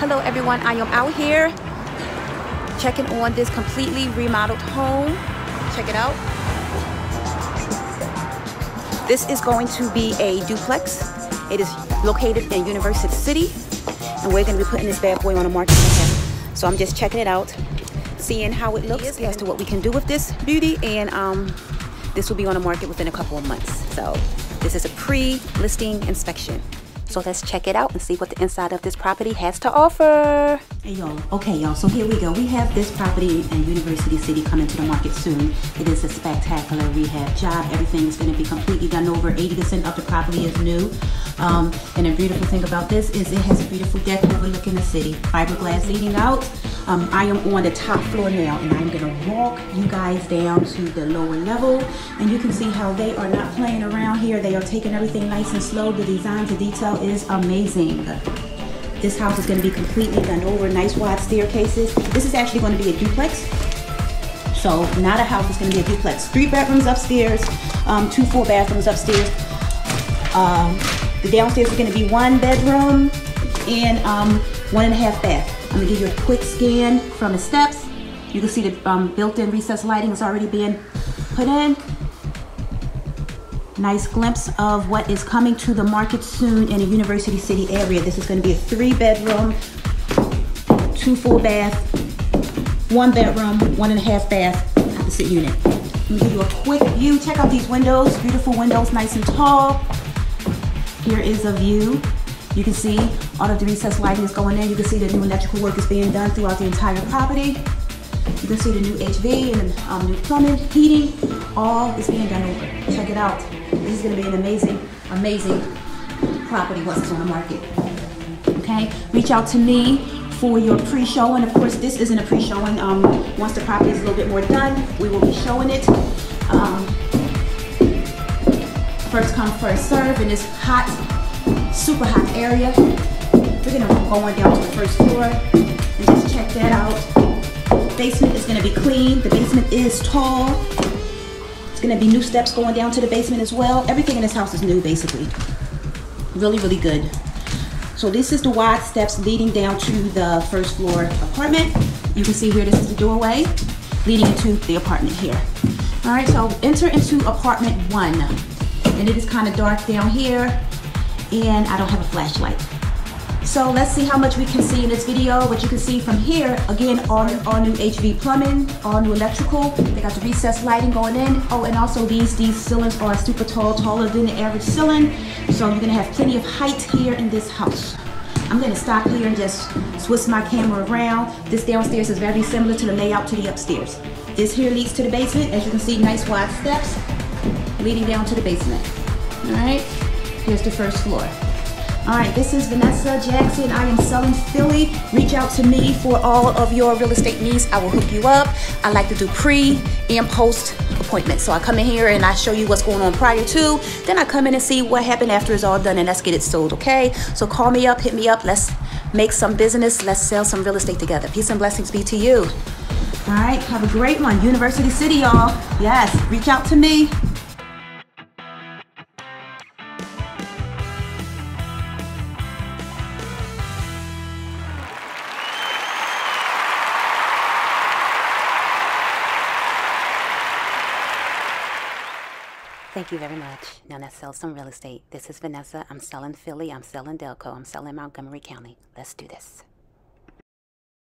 Hello everyone, I am out here checking on this completely remodeled home. Check it out. This is going to be a duplex. It is located in University City, and we're going to be putting this bad boy on the market. So I'm just checking it out, seeing how it looks as to what we can do with this beauty, and this will be on the market within a couple of months. So this is a pre-listing inspection. So let's check it out and see what the inside of this property has to offer. Hey y'all, okay y'all, so here we go. We have this property in University City coming to the market soon. It is a spectacular rehab job. Everything is gonna be completely done over. 80% of the property is new. And a beautiful thing about this is it has a beautiful deck overlooking the city. Fiberglass leading out. I am on the top floor now, and I'm gonna walk you guys down to the lower level, and you can see how they are not playing around here. They are taking everything nice and slow. The design, the detail is amazing. This house is going to be completely done over. Nice wide staircases. This is actually going to be a duplex. So not a house, it's going to be a duplex. 3 bedrooms upstairs, 2 full bathrooms upstairs. The downstairs is going to be 1 bedroom and 1.5 bath. I'm going to give you a quick scan from the steps. You can see the built-in recessed lighting has already been put in. Nice glimpse of what is coming to the market soon in the University City area. This is going to be a 3-bedroom, 2 full bath, 1 bedroom, 1.5 bath opposite unit. Let me give you a quick view. Check out these windows, beautiful windows, nice and tall. Here is a view. You can see all of the recessed lighting is going in. You can see the new electrical work is being done throughout the entire property. You can see the new HV and new plumbing, heating, all is being done over. Check it out. This is going to be an amazing, amazing property once it's on the market. Okay, reach out to me for your pre-showing. Of course, this isn't a pre-showing. Once the property is a little bit more done, we will be showing it. First come, first serve in this hot, super hot area. We're going to go on down to the first floor and just check that out. Basement is going to be clean. The basement is tall. It's going to be new steps going down to the basement as well. Everything in this house is new, basically. Really, really good. So this is the wide steps leading down to the first floor apartment. You can see here, this is the doorway leading into the apartment here. All right, so enter into apartment 1. And it is kind of dark down here, and I don't have a flashlight. So let's see how much we can see in this video. What you can see from here, again, all new HV plumbing, all new electrical. They got the recessed lighting going in. Oh, and also these ceilings are super tall, taller than the average ceiling. So you're gonna have plenty of height here in this house. I'm gonna stop here and just switch my camera around. This downstairs is very similar to the layout to the upstairs. This here leads to the basement. As you can see, nice wide steps leading down to the basement. All right, here's the first floor. All right, this is Vanessa Jackson. I am selling Philly. Reach out to me for all of your real estate needs. I will hook you up. I like to do pre and post appointments. So I come in here and I show you what's going on prior to. Then I come in and see what happened after it's all done, and let's get it sold, okay? So call me up, hit me up. Let's make some business. Let's sell some real estate together. Peace and blessings be to you. All right, have a great one. University City, y'all. Yes, reach out to me. Thank you very much. Now let's sell some real estate. This is Vanessa. I'm selling Philly. I'm selling Delco. I'm selling Montgomery County. Let's do this.